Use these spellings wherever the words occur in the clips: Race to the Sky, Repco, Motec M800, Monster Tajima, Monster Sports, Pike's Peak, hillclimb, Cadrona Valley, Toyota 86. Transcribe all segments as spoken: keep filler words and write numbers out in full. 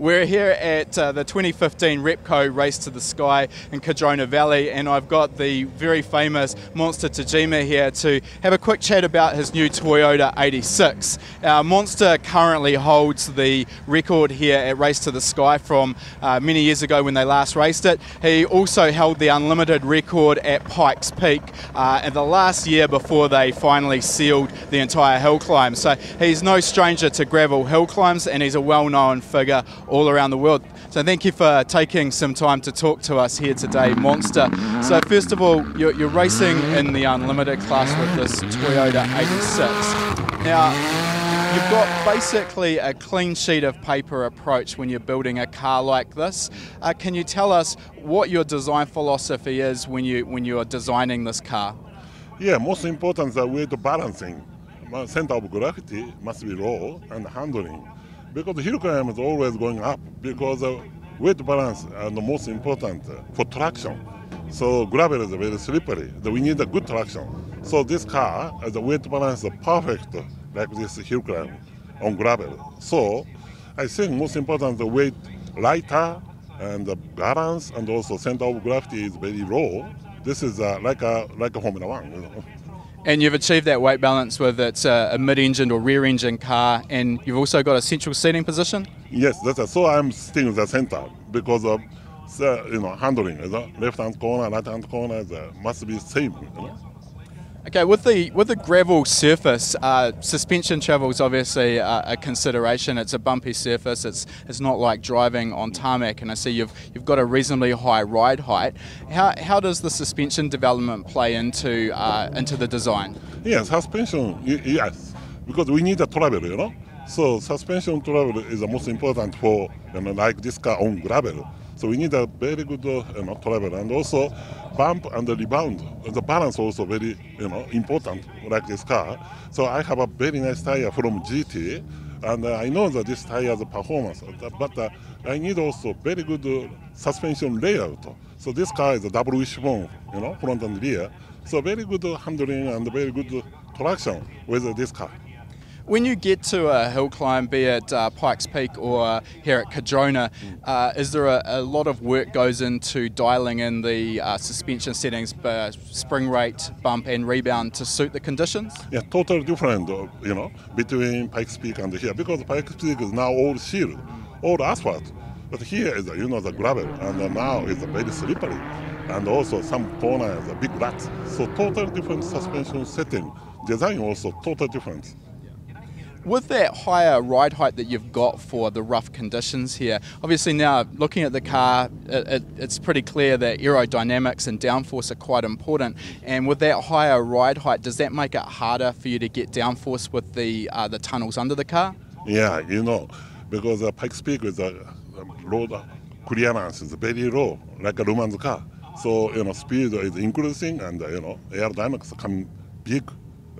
We're here at uh, the twenty fifteen Repco Race to the Sky in Cadrona Valley, and I've got the very famous Monster Tajima here to have a quick chat about his new Toyota eighty-six. Uh, Monster currently holds the record here at Race to the Sky from uh, many years ago when they last raced it. He also held the unlimited record at Pike's Peak uh, in the last year before they finally sealed the entire hill climb. So he's no stranger to gravel hill climbs, and he's a well-known figure all around the world. So thank you for taking some time to talk to us here today, Monster. So first of all, you're, you're racing in the unlimited class with this Toyota eighty-six. Now, you've got basically a clean sheet of paper approach when you're building a car like this. Uh, can you tell us what your design philosophy is when you when you are designing this car? Yeah, most important is the weight balancing. My center of gravity must be low and handling. Because the hill climb is always going up, because uh, weight balance are the most important for traction. So gravel is very slippery. We need a good traction. So this car, uh, the weight balance is perfect, like this hill climb on gravel. So I think most important the weight lighter and the balance, and also center of gravity is very low. This is uh, like a like a Formula One, you know. And you've achieved that weight balance with it's a, a mid-engine or rear-engine car, and you've also got a central seating position? Yes, that's a, so I'm sitting in the center because of the, you know, handling, you know, left-hand corner, right-hand corner, the, must be the same, you know? Okay, with the with the gravel surface, uh, suspension travel is obviously a, a consideration. It's a bumpy surface. It's it's not like driving on tarmac. And I see you've you've got a reasonably high ride height. How how does the suspension development play into uh, into the design? Yes, suspension. Yes, because we need a travel, you know. So suspension travel is the most important for, you know, like this car on gravel. So we need a very good uh, you know, travel, and also bump and the rebound. The balance also very, you know, important, like this car. So I have a very nice tire from G T, and uh, I know that this tire has a performance, but uh, I need also very good uh, suspension layout. So this car is a double wishbone, you know, front and rear. So very good uh, handling and very good uh, traction with uh, this car. When you get to a hill climb, be it uh, Pike's Peak or here at Cadrona, uh, is there a, a lot of work goes into dialing in the uh, suspension settings, uh, spring rate, bump and rebound to suit the conditions? Yeah, totally different, you know, between Pike's Peak and here, because Pike's Peak is now all shield, all asphalt. But here is, you know, the gravel, and now it's very slippery. And also some corners, big ruts. So totally different suspension setting. Design also totally different. With that higher ride height that you've got for the rough conditions here, obviously now looking at the car, it, it, it's pretty clear that aerodynamics and downforce are quite important. And with that higher ride height, does that make it harder for you to get downforce with the uh, the tunnels under the car? Yeah, you know, because uh, Pike's Peak is a uh, road clearance is very low, like a Roman's car. So, you know, speed is increasing, and, uh, you know, aerodynamics come big.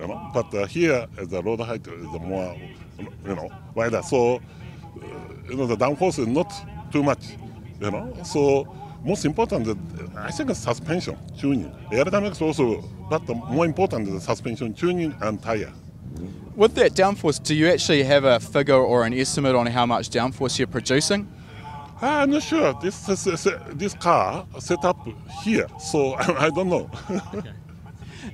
You know, but uh, here, uh, the road height is more, you know, wider. So, uh, you know, the downforce is not too much, you know. So, most important, uh, I think, is suspension tuning. Aerodynamics also, but the more important is the suspension tuning and tire. With that downforce, do you actually have a figure or an estimate on how much downforce you're producing? I'm not sure. This this, this car set up here, so I don't know. Okay.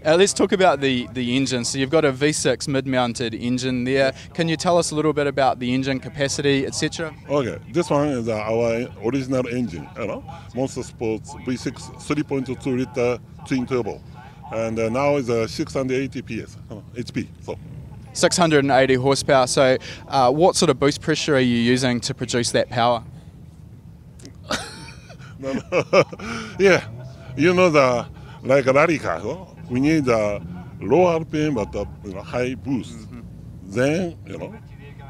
Uh, let's talk about the, the engine. So you've got a V six mid-mounted engine there. Can you tell us a little bit about the engine capacity, et cetera? Okay, this one is our original engine, you know, Monster Sports V six three point two litre twin turbo, and uh, now it's a six hundred eighty P S, H P. So six hundred eighty horsepower. So uh, what sort of boost pressure are you using to produce that power? no, no. Yeah, you know, the like a rally car. Huh? We need a low R P M but a, you know, high boost. Mm-hmm. Then, you know,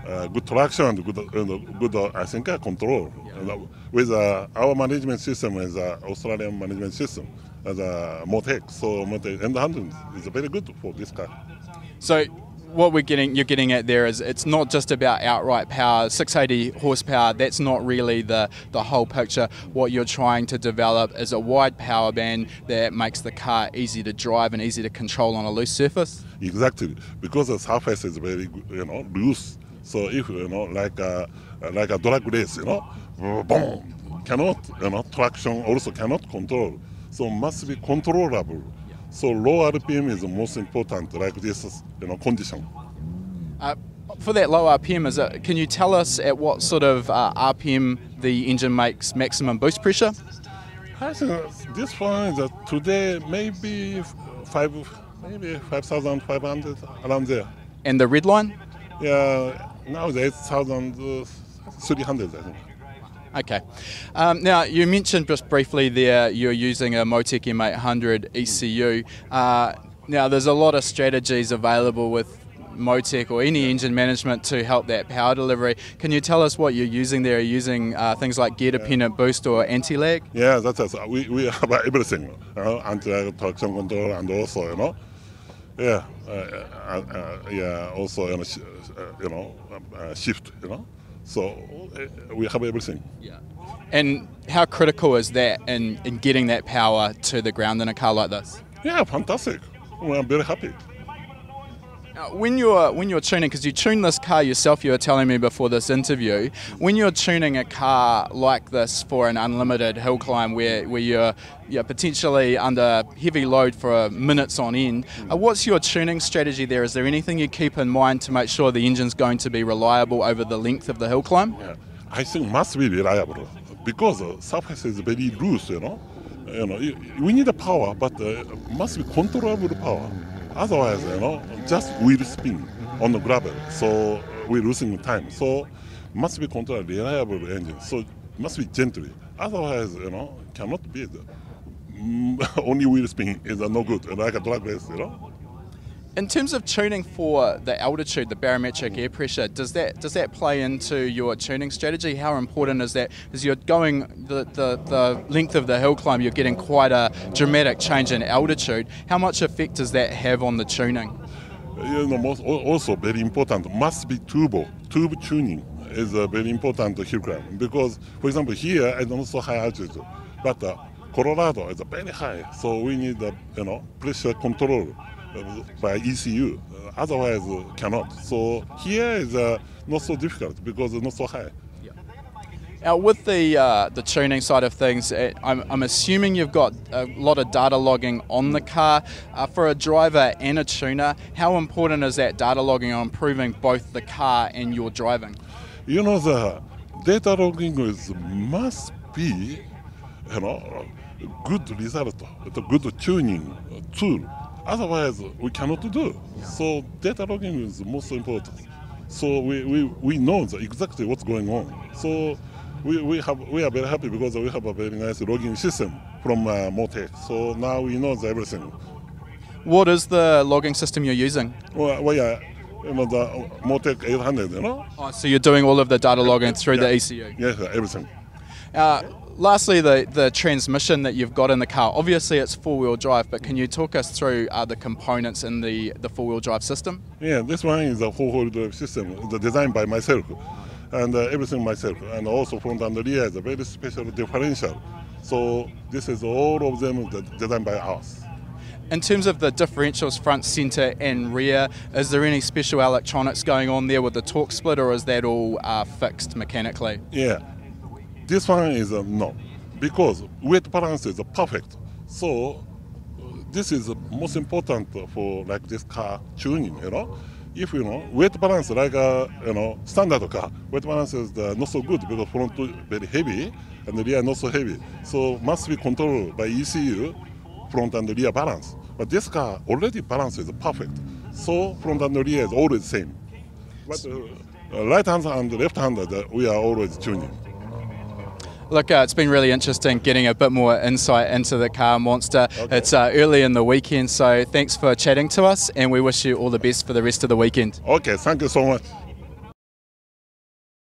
uh, good traction and good, you know, good uh, I think, uh, control. Yeah. And, uh, with uh, our management system is uh, Australian management system, as uh, Motec, so Motec M eight hundred is very good for this car. So what we're getting, you're getting at there is it's not just about outright power, six hundred eighty horsepower, that's not really the, the whole picture. What you're trying to develop is a wide power band that makes the car easy to drive and easy to control on a loose surface? Exactly, because the surface is very, you know, loose. So if, you know, like a, like a drag race, you know, boom, cannot, you know, traction also cannot control. So must be controllable. So low R P M is the most important, like this, you know, condition. Uh, for that low R P M, is it, can you tell us at what sort of uh, R P M the engine makes maximum boost pressure? I think this one is uh, today maybe five, maybe five thousand five hundred, around there. And the red line? Yeah, now it's eight thousand three hundred, I think. Okay. Um, now, you mentioned just briefly there you're using a Motec M eight hundred E C U. Uh, now, there's a lot of strategies available with Motec or any engine management to help that power delivery. Can you tell us what you're using there? Are you using uh, things like gear-dependent yeah. boost or anti-lag? Yeah, that's us. We, we have everything, you know, anti-lag, traction control, and also, you know, yeah, uh, uh, uh, yeah, also, you know, sh uh, you know uh, shift, you know. So uh, we have everything. Yeah. And how critical is that in, in getting that power to the ground in a car like this? Yeah, fantastic. Well, I'm very happy. Now, when you're when you're tuning, because you tune this car yourself, you were telling me before this interview. When you're tuning a car like this for an unlimited hill climb, where where you're you're potentially under heavy load for minutes on end, uh, what's your tuning strategy there? Is there anything you keep in mind to make sure the engine's going to be reliable over the length of the hill climb? Yeah, I think must be reliable because the surface is very loose. You know, you know, you, we need the power, but uh, must be controllable power. Otherwise, you know, just wheel spin on the gravel, so we're losing time. So must be controlled, reliable engine. So must be gently. Otherwise, you know, cannot be the, only wheel spin is no good, like a drag race, you know. In terms of tuning for the altitude, the barometric air pressure, does that does that play into your tuning strategy? How important is that? Because you're going the, the, the length of the hill climb, you're getting quite a dramatic change in altitude. How much effect does that have on the tuning? You know, most, also very important must be turbo. Turbo tuning is a very important hill climb because, for example, here it's not so high altitude, but uh, Colorado is very high, so we need uh, you know pressure control by E C U, uh, otherwise uh, cannot. So here is uh, not so difficult because it's not so high. Yeah. Now with the uh, the tuning side of things, it, I'm, I'm assuming you've got a lot of data logging on the car. Uh, for a driver and a tuner, how important is that data logging on improving both the car and your driving? You know, the data logging is, must be, you know, good result, a good tuning tool. Otherwise, we cannot do. So data logging is most important. So we, we, we know exactly what's going on. So we, we, have, we are very happy because we have a very nice logging system from uh, Motec. So now we know everything. What is the logging system you're using? Well, well yeah, you know, the Motec eight hundred, you know? Oh, so you're doing all of the data logging through yeah. the E C U? Yes, yeah, everything. Uh, Lastly, the, the transmission that you've got in the car, obviously it's four-wheel drive, but can you talk us through uh, the components in the, the four-wheel drive system? Yeah, this one is a four-wheel drive system, the design by myself, and uh, everything myself, and also front and rear is a very special differential. So this is all of them designed by us. In terms of the differentials, front, centre and rear, is there any special electronics going on there with the torque split, or is that all uh, fixed mechanically? Yeah. This one is a no, because weight balance is perfect. So this is most important for like this car tuning, you know. If you know weight balance like a you know standard car, weight balance is the, not so good because front is very heavy and the rear not so heavy. So must be controlled by E C U front and rear balance. But this car already balance is perfect. So front and rear is always same. But uh, right hand and left hand uh, we are always tuning. Look, uh, it's been really interesting getting a bit more insight into the car, Monster. Okay. It's uh, early in the weekend, so thanks for chatting to us, and we wish you all the best for the rest of the weekend. Okay, thank you so much.